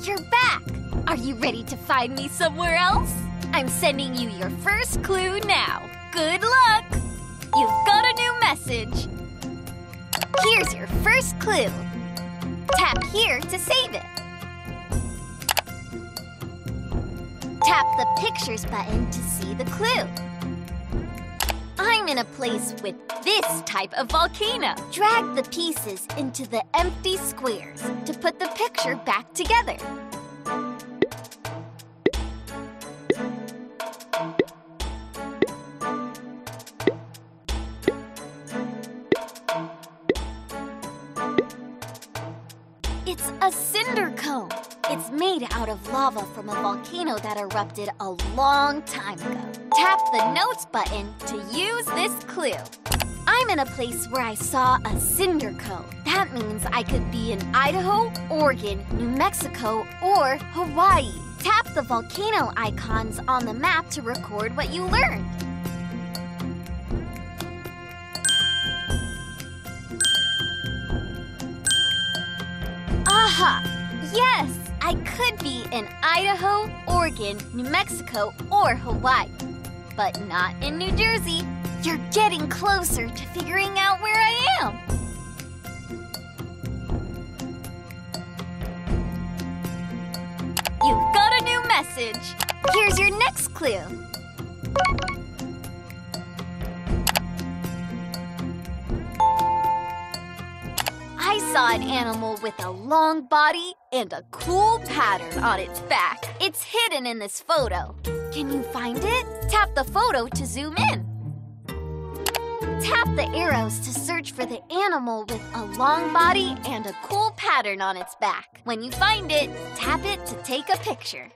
You're back! Are you ready to find me somewhere else? I'm sending you your first clue now. Good luck! You've got a new message. Here's your first clue. Tap here to save it. Tap the Pictures button to see the clue. I'm in a place with this type of volcano. Drag the pieces into the empty squares to put the picture back together. It's a cinder cone. It's made out of lava from a volcano that erupted a long time ago. Tap the Notes button to use this clue. I'm in a place where I saw a cinder cone. That means I could be in Idaho, Oregon, New Mexico, or Hawaii. Tap the volcano icons on the map to record what you learned. Aha! Yes! I could be in Idaho, Oregon, New Mexico, or Hawaii, but not in New Jersey. You're getting closer to figuring out where I am. You've got a new message. Here's your next clue. I saw an animal with a long body and a cool pattern on its back. It's hidden in this photo. Can you find it? Tap the photo to zoom in. Tap the arrows to search for the animal with a long body and a cool pattern on its back. When you find it, tap it to take a picture.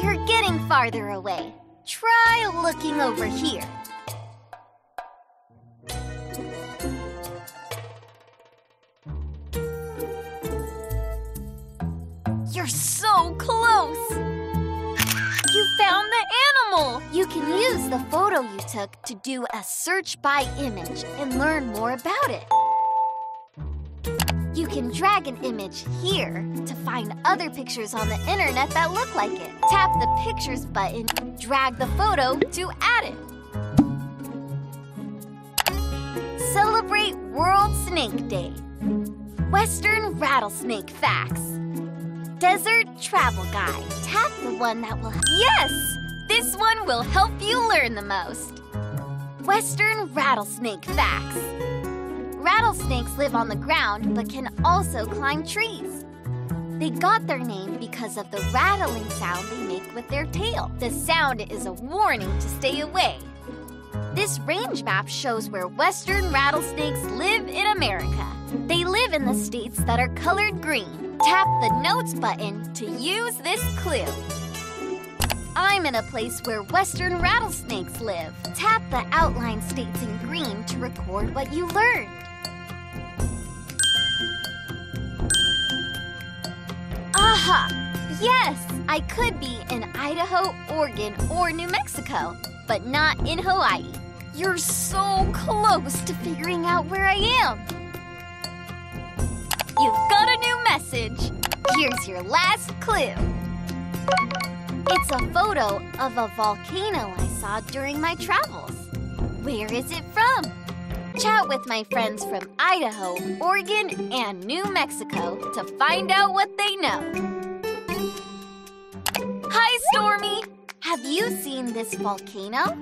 You're getting farther away. Try looking over here. You're so close! You found the animal! You can use the photo you took to do a search by image and learn more about it. You can drag an image here to find other pictures on the internet that look like it. Tap the Pictures button, drag the photo to add it. Celebrate World Snake Day. Western rattlesnake facts. Desert travel guide. Tap the one that will help. Yes! This one will help you learn the most. Western rattlesnake facts. Rattlesnakes live on the ground but can also climb trees. They got their name because of the rattling sound they make with their tail. The sound is a warning to stay away. This range map shows where western rattlesnakes live in America. They live in the states that are colored green. Tap the Notes button to use this clue. I'm in a place where western rattlesnakes live. Tap the outline states in green to record what you learned. Aha! Yes, I could be in Idaho, Oregon, or New Mexico, but not in Hawaii. You're so close to figuring out where I am. You've got a new message. Here's your last clue. It's a photo of a volcano I saw during my travels. Where is it from? Chat with my friends from Idaho, Oregon, and New Mexico to find out what they know. Hi, Stormy! Have you seen this volcano?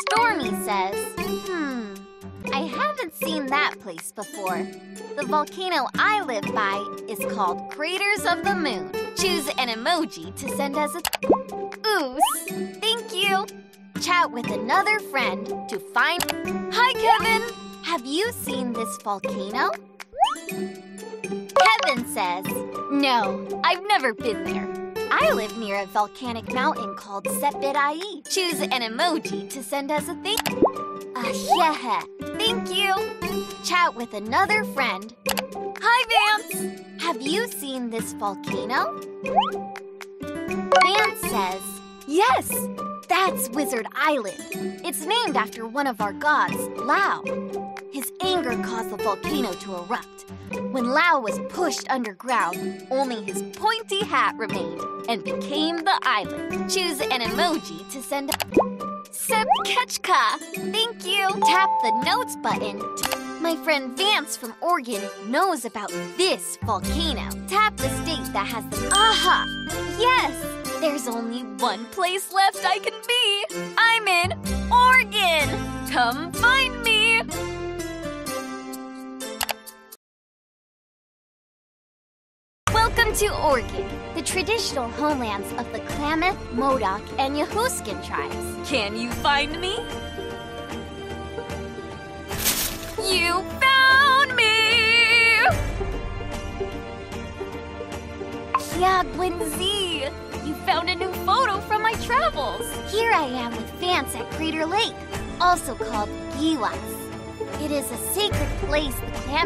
Stormy says, I haven't seen that place before. The volcano I live by is called Craters of the Moon. Choose an emoji to send us a ooze. Thank you. Chat with another friend to find... Hi, Kevin. Have you seen this volcano? Kevin says, no, I've never been there. I live near a volcanic mountain called Sepidai. Choose an emoji to send us a thank you. Yeah, thank you. Chat with another friend. Hi, Vance. Have you seen this volcano? Vance says, Yes! That's Wizard Island. It's named after one of our gods, Lao. His anger caused the volcano to erupt. When Lao was pushed underground, only his pointy hat remained and became the island. Choose an emoji to send Sip Ketchka! Thank you! Tap the notes button. My friend Vance from Oregon knows about this volcano. Tap the state that has the... Aha! Yes! There's only one place left I can be. I'm in Oregon. Come find me. Welcome to Oregon, the traditional homelands of the Klamath, Modoc, and Yahuskin tribes. Can you find me? You found me! Yeah, Gwenzy. You found a new photo from my travels. Here I am with Vance at Crater Lake, also called Giwas. It is a sacred place the clan